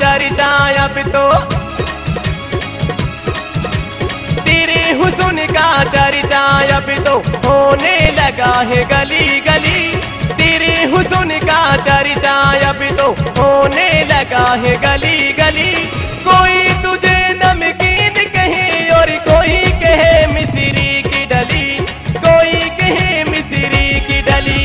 चारी छाया पे तो तेरे हुस्न का चारी छाया पे तो होने लगा है गली गली। तेरे हुस्न का चारी छाया पे तो होने लगा है गली गली। कोई तुझे नमकीन कहे और कोई कहे मिश्री की डली, कोई कहे मिश्री की डली।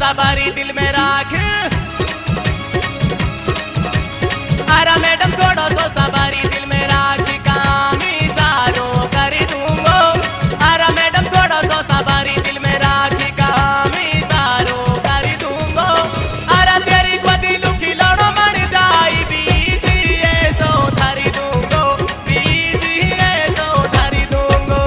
सवारी दिल में राख, अरे मैडम थोड़ा सो सवारी दिल में राख, कामी सारो कर दूंगो। अरे मैडम थोड़ा सो सवारी दिल में राख, कामी सारो कर दूंगो। अरे तेरी गोदी लुखी लड़ो मर जाई बीजी ऐसो धरी दूंगो, बीजी ऐसो धरी दूंगो।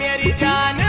मेरी जान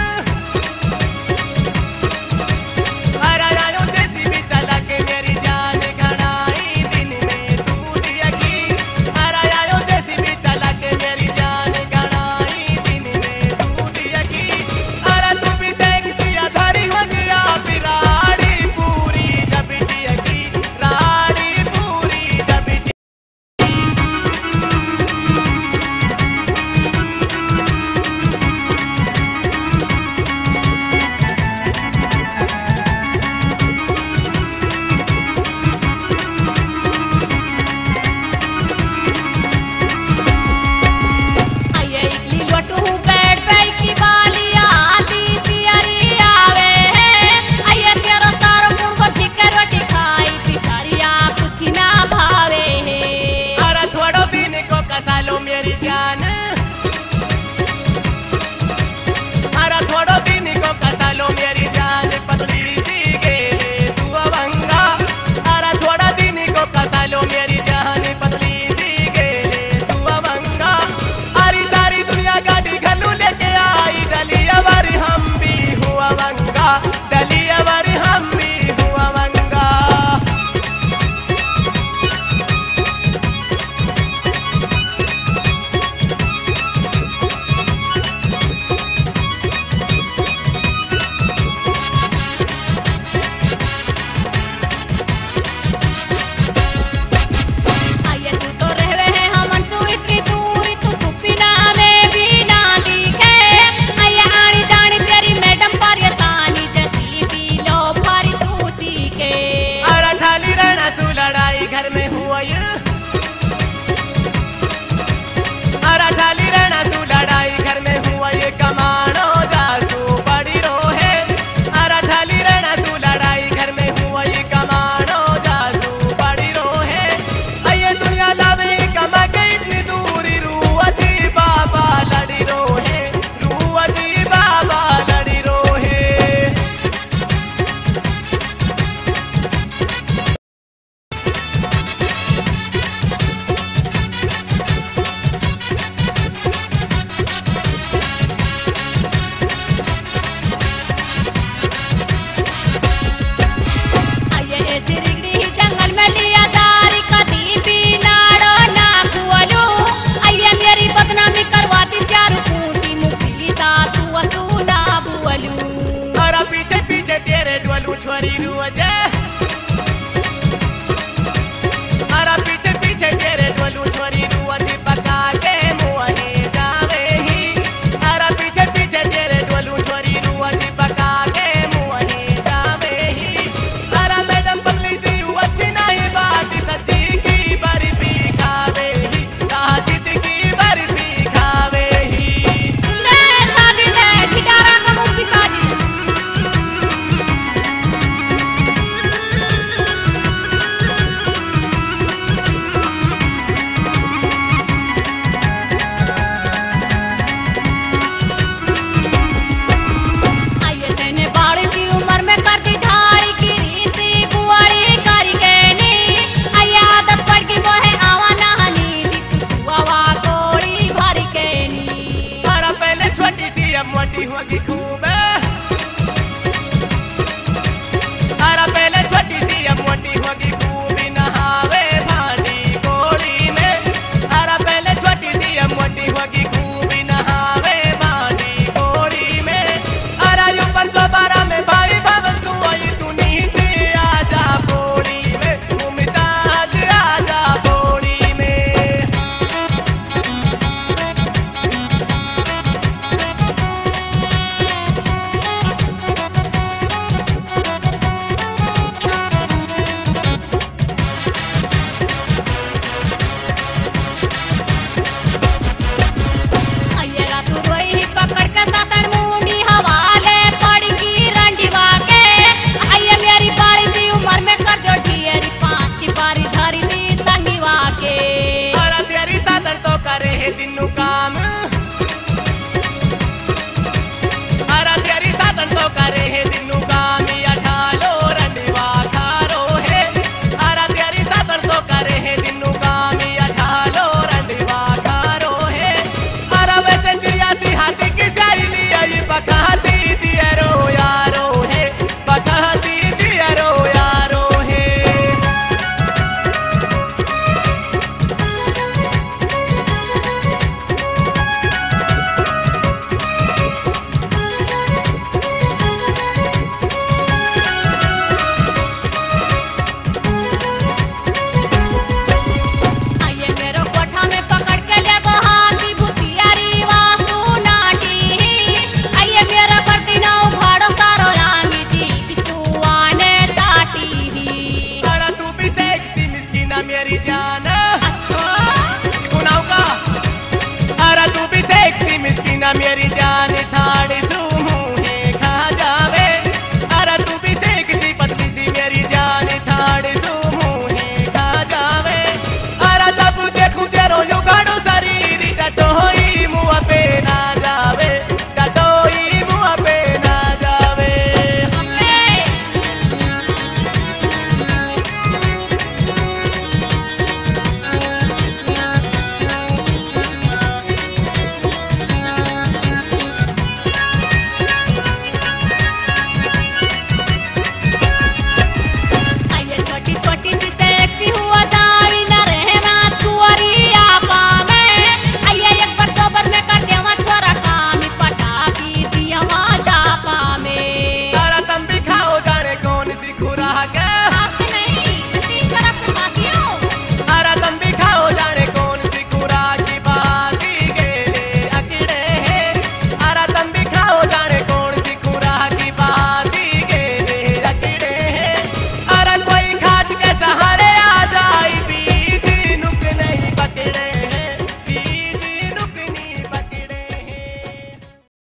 मोटी होगी खूब।